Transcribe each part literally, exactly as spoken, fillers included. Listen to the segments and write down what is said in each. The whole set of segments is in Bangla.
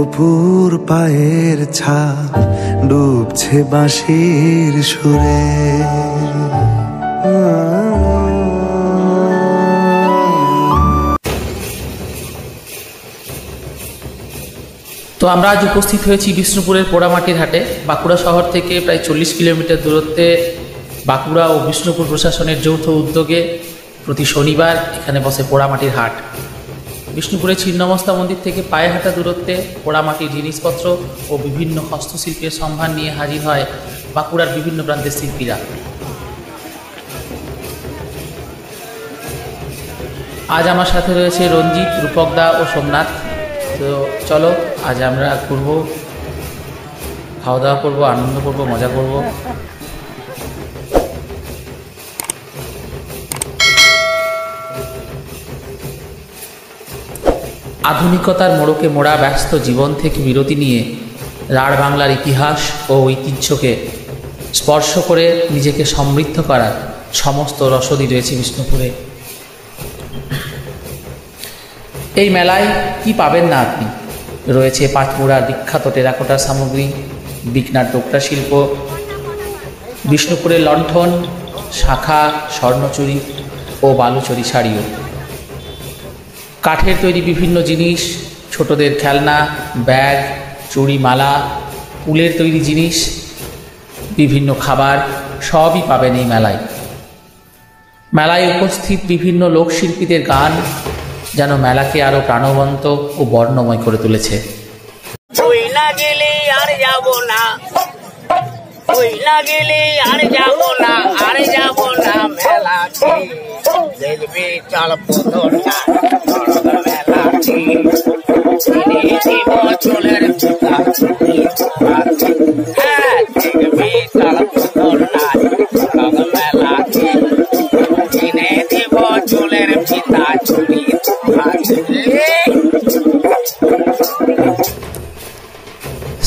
অপুর পায়ের ছাপ ডুবছে বাঁশির সুরে। তো আমরা আজ উপস্থিত হয়েছি বিষ্ণুপুরের পোড়ামাটির হাটে। বাঁকুড়া শহর থেকে প্রায় চল্লিশ কিলোমিটার দূরত্বে বাঁকুড়া ও বিষ্ণুপুর প্রশাসনের যৌথ উদ্যোগে প্রতি শনিবার এখানে বসে পোড়ামাটির হাট। বিষ্ণুপুরের ছিন্নমস্তা মন্দির থেকে পায়ে হাঁটা দূরত্বে পোড়ামাটির জিনিসপত্র ও বিভিন্ন হস্তশিল্পের সম্ভার নিয়ে হাজির হয় বাঁকুড়ার বিভিন্ন প্রান্তের শিল্পীরা। আজ আমার সাথে রয়েছে রঞ্জিত, রূপকদা ও সোমনাথ। তো চলো আজ আমরা ঘুরব, খাওয়া দাওয়া করবো, আনন্দ করবো, মজা করবো। আধুনিকতার মোড়কে মোড়া ব্যস্ত জীবন থেকে বিরতি নিয়ে রাঢ় বাংলার ইতিহাস ও ঐতিহ্যকে স্পর্শ করে নিজেকে সমৃদ্ধ করার সমস্ত রসদই রয়েছে বিষ্ণুপুরে। এই মেলায় কি পাবেন না আপনি? রয়েছে পাঁচমুড়ার বিখ্যাত টেরাকোটার সামগ্রী, বিকনার ডোকরা শিল্প, বিষ্ণুপুরের লণ্ঠন, শাঁখা, স্বর্ণচুরি ও বালুচুরি শাড়িও, কাঠের তৈরি বিভিন্ন জিনিস, ছোটদের খেলনা, ব্যাগ, চুড়ি, মালা, উলের তৈরি জিনিস, বিভিন্ন খাবার সবই পাবেন এই মেলায়। মেলায় উপস্থিত বিভিন্ন লোকশিল্পীদের গান যেন মেলাকে আরো প্রাণবন্ত ও বর্ণময় করে তুলেছে।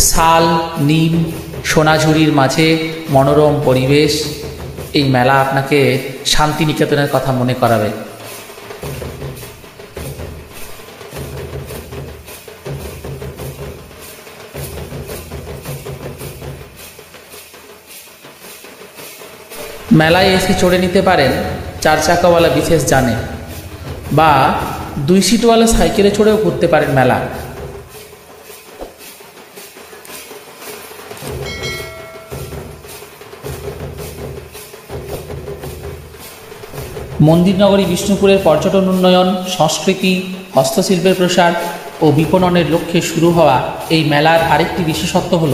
শাল, নিম, সোনাঝুরির মাঝে মনোরম পরিবেশ, এই মেলা আপনাকে শান্তিনিকেতনের কথা মনে করাবে। মেলায় এসে চড়ে নিতে পারেন চার চাকাওয়ালা বিশেষ যানে বা দুই সিটওয়ালা সাইকেলে চড়েও ঘুরতে পারেন মেলা। মন্দিরনগরী বিষ্ণুপুরের পর্যটন উন্নয়ন, সংস্কৃতি, হস্তশিল্পের প্রসার ও বিপণনের লক্ষ্যে শুরু হওয়া এই মেলার আরেকটি বিশেষত্ব হল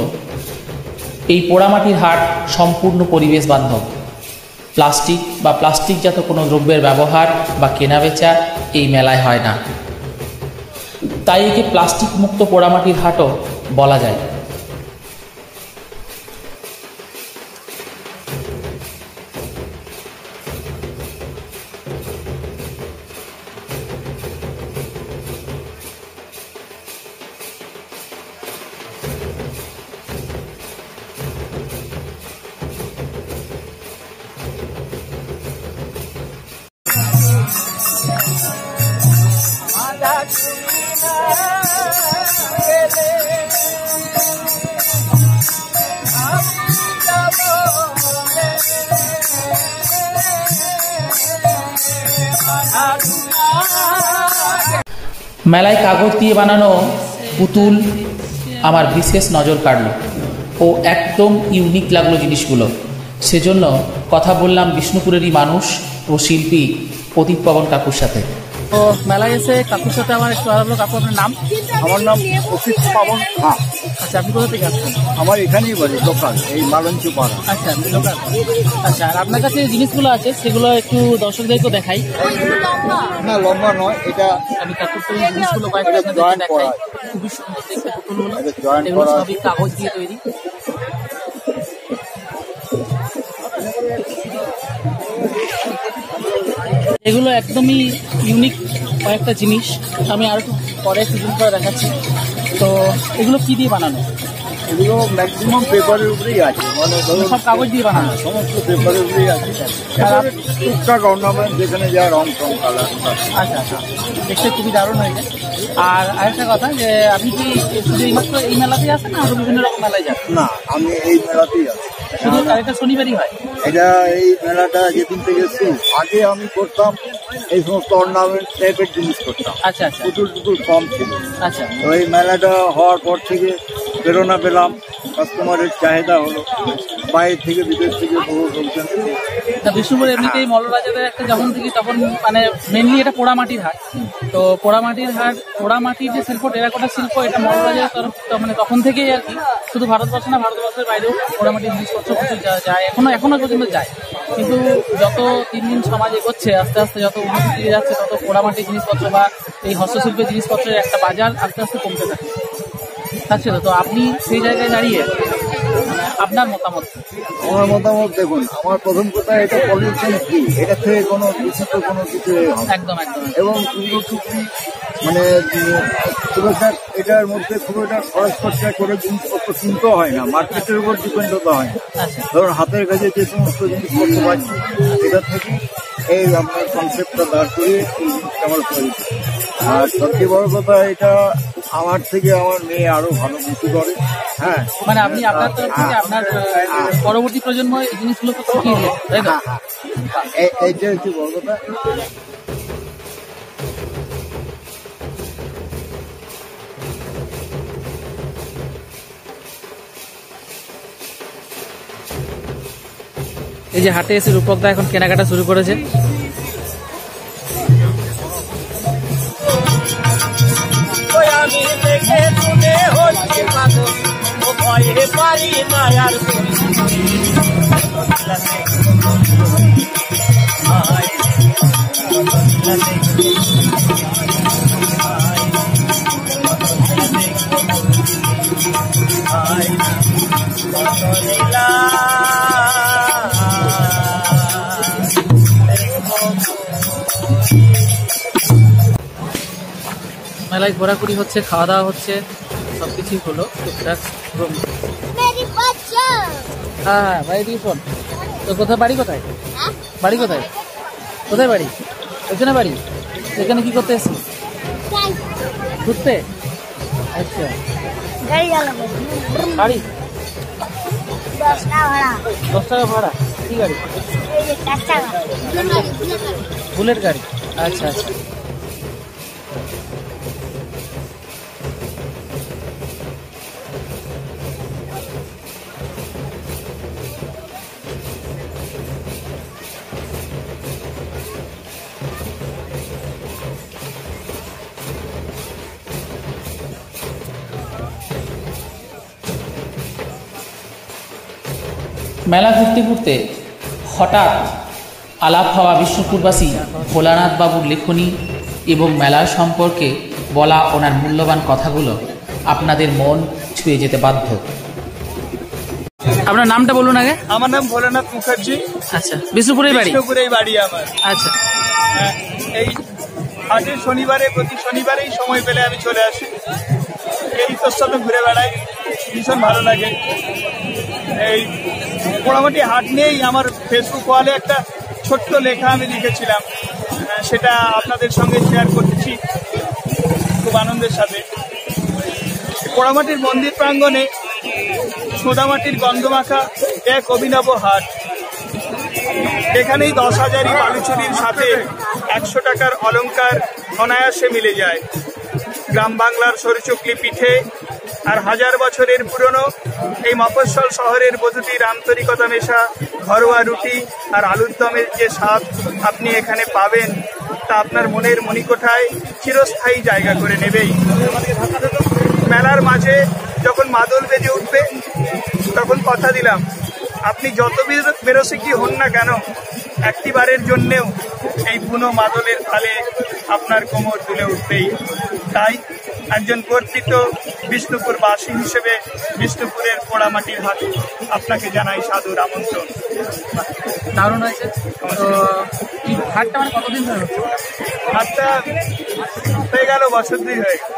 এই পোড়ামাটির হাট সম্পূর্ণ পরিবেশ বান্ধব। প্লাস্টিক বা প্লাস্টিকজাত কোনো দ্রব্যের ব্যবহার বা কেনাবেচা এই মেলায় হয় না, তাই একে প্লাস্টিক মুক্ত পোড়ামাটির হাটও বলা যায়। মেলায় কাগজ দিয়ে বানানো পুতুল আমার বিশেষ নজর কাড়ল ও একদম ইউনিক লাগলো জিনিসগুলো। সেজন্য কথা বললাম বিষ্ণুপুরেরই মানুষ ও শিল্পী প্রদীপ পবন কাকুর সাথে। তো মেলায় এসে কাকুর সাথে আমার একটু আলাপ হলো। কাকু, আপনার নাম? আমার নাম প্রদীপ পবন। আচ্ছা, আপনি কোথা থেকে আসছেন? আমার এখানেই বাড়ি, লোকাল, এই মালঞ্চ পাড়া। আচ্ছা, আপনি লোকাল। আচ্ছা, আর আপনার কাছে যে জিনিসগুলো আছে সেগুলো একটু দর্শকদেরকে দেখাই। না, লম্বা নয় এটা, আমি কাকুর থেকে জিনিসগুলো কয়েকটা আপনাদের দেখাই। খুবই সুন্দর দেখতে পুতুলগুলো, এগুলো সবই কাগজ দিয়ে তৈরি। এগুলো একদমই ইউনিক কয়েকটা জিনিস, আমি আরো পরে একটু করে দেখাচ্ছি। তো এগুলো কি দিয়ে বানানো? এগুলো ম্যাক্সিমাম পেপারের উপরেই আছে, মানে সব কাগজ দিয়ে বানানো, সমস্ত পেপারের উপরেই আছে। টুকটাক অর্নামেন্ট যেখানে যা রং টং কালার। আচ্ছা আচ্ছা, দেখতে খুবই দারুণ হয়েছে। আর আরেকটা কথা, যে আপনি কি শুধুমাত্র এই মেলাতেই আসেন না আরো বিভিন্ন রকম মেলায় যান? না, আমি এই মেলাতেই আসি। এটা শনিবারই হয়, এটা এই মেলাটা যেদিন থেকে শুরু। আগে আমি করতাম এই সমস্ত অর্নামেন্ট টাইপের জিনিস করতাম। আচ্ছা আচ্ছা, টুটুল টুটুল কম ছিল। আচ্ছা, তো এই মেলাটা হওয়ার পর থেকে প্রেরণা পেলাম, কাস্টমারের চাহিদা হলো, বাইরে থেকে বিদেশ থেকে বহু লোকজন। বিষ্ণুপুর এমনিতেই মল্লরাজাদের একটা যখন থেকে তখন মানে মেনলি এটা পোড়ামাটির হাট। তো পোড়ামাটির হাট, পোড়ামাটির যে শিল্প, টেরাকোটা শিল্প, এটা মল্লরাজার তরফ মানে তখন থেকেই আর কি। শুধু ভারতবর্ষ না, ভারতবর্ষের বাইরেও পোড়ামাটির জিনিসপত্র কিছু যায়, এখনো এখনো পর্যন্ত যায়। কিন্তু যত দিন দিন সমাজ এগোচ্ছে, আস্তে আস্তে যত উন্নতি দিয়ে যাচ্ছে, তত পোড়ামাটির জিনিসপত্র বা এই হস্তশিল্পের জিনিসপত্রের একটা বাজার আস্তে আস্তে কমতে থাকে। আচ্ছা, তো আপনি সেই জায়গায় দাঁড়িয়ে আপনার মতামত? আমার মতামত দেখুন, আমার প্রথম কথা এটা পলিউশন ফ্রি, এটা থেকে কোনো দূষিত কোনো কিছু একদম একদম এবং মানে খুব একটা এটার মধ্যে খুব একটা খরচ খরচা করে জিনিসপত্র কিনতে হয় না, মার্কেটের উপর ডিপেন্ড হতে হয় না। ধরুন হাতের কাছে যে সমস্ত জিনিসপত্র পাচ্ছি, এটা থেকে এই আপনার কনসেপ্টটা দাঁড় করে আমার পরিচিত। আর সবচেয়ে বড় কথা, এটা আমার থেকে আমার মেয়ে আরো ভালো কিছু করে। হ্যাঁ, মানে আপনি আপনার তরফ থেকে আপনার পরবর্তী প্রজন্ম এই জিনিসগুলো তো শিখিয়ে দেন, তাই না? এইটা হচ্ছে বড় কথা। এই যে হাটে এসে রূপকদা এখন কেনাকাটা শুরু করেছে। মেলায় ঘোরাঘুরি হচ্ছে, খাওয়া দাওয়া হচ্ছে, সবকিছুই হলো। হ্যাঁ ভাই, রিপন তো কোথায় বাড়ি? কোথায় বাড়ি? কোথায় কোথায় বাড়ি? এখানে বাড়ি? এখানে কি করতে এসছি? ঘুরতে? আচ্ছা, গাড়ি দশ টাকা ভাড়া? কি গাড়ি? বুলেট গাড়ি। আচ্ছা আচ্ছা, মেলা ঘুরতে ঘুরতে হঠাৎ আলাপ হওয়া বিষ্ণুপুরবাসী ভোলানাথবাবুর লেখনী এবং মেলার সম্পর্কে বলা ওনার মূল্যবান কথাগুলো আপনাদের মন ছুঁয়ে যেতে বাধ্য। আপনার নামটা বলুন আগে। আমার নাম ভোলানাথ মুখার্জি। আচ্ছা, বিষ্ণুপুরেই বাড়ি? বিষ্ণুপুরেই বাড়ি আমার। আচ্ছা, এই হাটের শনিবারে প্রতি শনিবারেই সময় পেলে আমি চলে আসি, এই তোর সাথে ঘুরে বেড়াই, ভীষণ ভালো লাগে। এই পোড়ামাটি হাট নিয়েই আমার ফেসবুক ওয়ালে একটা ছোট্ট লেখা আমি লিখেছিলাম, সেটা আপনাদের সঙ্গে শেয়ার করছি খুব আনন্দের সাথে। পোড়ামাটির মন্দির প্রাঙ্গণে সোদামাটির গন্ধমাখা এক অভিনব হাট, এখানেই দশ হাজারি বালুচুরির সাথে একশো টাকার অলঙ্কার অনায়াসে মিলে যায়। গ্রাম বাংলার সরুচুকলি পিঠে আর হাজার বছরের পুরনো এই মফস্বল শহরের বধূটির আন্তরিকতা মেশা ঘরোয়া রুটি আর আলুর দমের যে স্বাদ আপনি এখানে পাবেন, তা আপনার মনের মণিকোঠায় চিরস্থায়ী জায়গা করে নেবেই। মেলার মাঝে যখন মাদল বেজে উঠবে, তখন কথা দিলাম, আপনি যত বেরসিকই হন না কেন, একটিবারের জন্যেও এই বুনো মাদলের তালে আপনার কোমর তুলে উঠবেই। তাই একজন গর্বিত বিষ্ণুপুরবাসী হিসেবে বিষ্ণুপুরের পোড়ামাটির হাট আপনাকে জানাই সাদর আমন্ত্রণ। দারুণ হয়েছে হাটটা। আমার কতদিন ধরে হচ্ছে হাটটা? হয়ে গেল বছর দুই হয়ে গেল।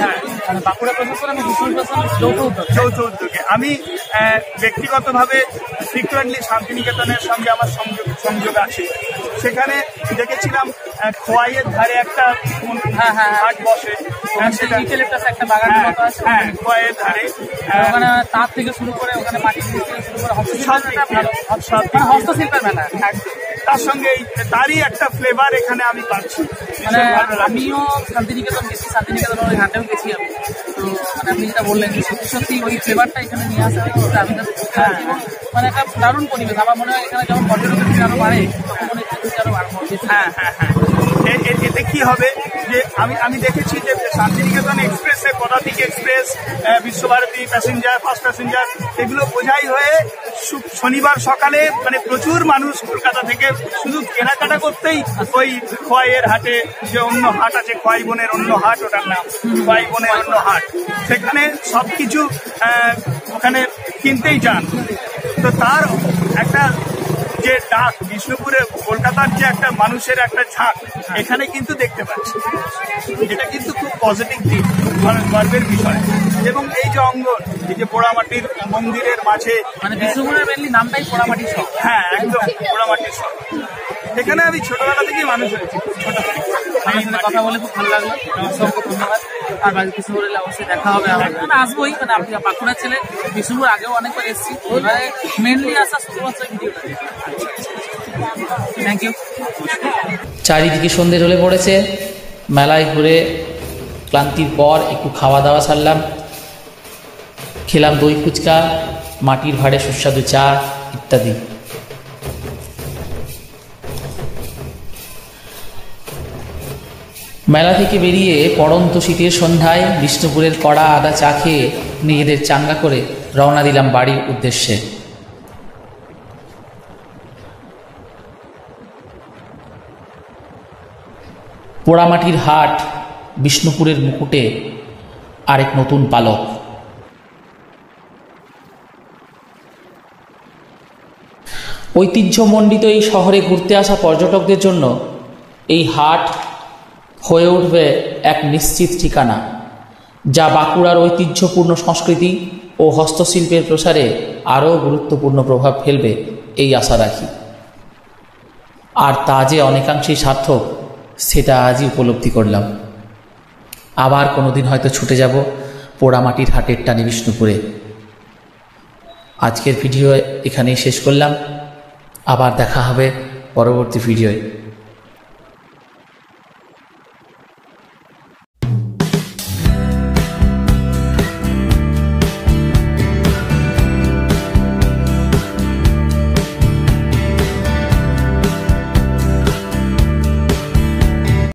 হ্যাঁ, বাঁকুড়া প্রশাসন এবং যৌথ উদ্যোগে। আমি ব্যক্তিগতভাবে ফ্রিকুয়েন্টলি শান্তিনিকেতনের সঙ্গে আমার সংযোগ সংযোগ আছে। সেখানে দেখেছিলাম খোয়াইয়ের ধারে একটা হাট বসে, একটা বাগানের মতো আছে। হ্যাঁ, খোয়াইয়ের ধারে ওখানে তাঁত থেকে শুরু করে ওখানে মাটি থেকে শুরু করে হস্তশিল্পের মেলা, তার সঙ্গে তারই একটা ফ্লেভার এখানে আমি পাচ্ছি। মানে আমিও শান্তিনিকেতন গেছি, শান্তিনিকেতন ওই হাটেও গেছি আমি। তো মানে আপনি যেটা বললেন সত্যি সত্যি ওই ফ্লেভারটা এখানে নিয়ে আসা হয়েছে। আমি মানে একটা দারুণ পরিবেশ। আমার মনে হয় এখানে যখন পর্যটক আরো বাড়ে তখন আরো বাড়বো। হ্যাঁ হ্যাঁ হ্যাঁ, এতে কি হবে যে আমি আমি দেখেছি যে শান্তিনিকেতন এক্সপ্রেসে Padatik express, Visva Bharati passenger, first passenger এগুলো বোঝাই হয়ে শনিবার সকালে মানে প্রচুর মানুষ কলকাতা থেকে শুধু কেনাকাটা করতেই ওই খোয়াইয়ের হাটে, যে অন্য হাট আছে খোয়াই বনের অন্য হাট, ওটার নাম খোয়াই বনের অন্য হাট, সেখানে সব কিছু ওখানে কিনতেই যান। তো তার একটা যে ডাক বিষ্ণুপুরে, কলকাতার যে একটা মানুষের একটা ঝাঁক এখানে কিন্তু দেখতে পাচ্ছি, এটা কিন্তু খুব পজিটিভ দিক, গর্বের বিষয়। এবং এই যে অঙ্গন, এই যে পোড়ামাটির মন্দিরের মাঝে, মানে বিষ্ণুপুরের মেনলি নামটাই পোড়ামাটির শখ। হ্যাঁ একদম, পোড়ামাটির শখ। এখানে আমি ছোটবেলা থেকেই মানুষ হয়েছি, ছোট কথা বলে খুব ভালো লাগলো। অসংখ্য ধন্যবাদ। আর বাকি বিষ্ণুপুর এলে অবশ্যই দেখা হবে, আমরা আসবোই। মানে আপনি বাঁকুড়ার ছেলে, বিষ্ণুপুর আগেও অনেকবার এসেছি, এবারে মেনলি আসা শুধুমাত্র ভিডিওটা। Thank you. চারিদিকে সন্ধে ঢলে পড়েছে, মেলায় ঘুরে ক্লান্তির পর একটু খাওয়া দাওয়া সারলাম। খেলাম দই ফুচকা, মাটির ভাঁড়ে সুস্বাদু চা ইত্যাদি। মেলা থেকে বেরিয়ে পড়ন্ত শীতের সন্ধ্যায় বিষ্ণুপুরের কড়া আদা চা খেয়ে নিজেদের চাঙ্গা করে রওনা দিলাম বাড়ির উদ্দেশ্যে। পোড়ামাটির হাট বিষ্ণুপুরের মুকুটে আরেক নতুন পালক। ঐতিহ্যমণ্ডিত এই শহরে ঘুরতে আসা পর্যটকদের জন্য এই হাট হয়ে উঠবে এক নিশ্চিত ঠিকানা, যা বাঁকুড়ার ঐতিহ্যপূর্ণ সংস্কৃতি ও হস্তশিল্পের প্রসারে আরও গুরুত্বপূর্ণ প্রভাব ফেলবে এই আশা রাখি। আর তা যে অনেকাংশেই সার্থক সেটা আজই উপলব্ধি করলাম। আবার কোনোদিন হয়তো ছুটে যাব পোড়ামাটির হাটের টানে বিষ্ণুপুরে। আজকের ভিডিও এখানেই শেষ করলাম, আবার দেখা হবে পরবর্তী ভিডিওয়।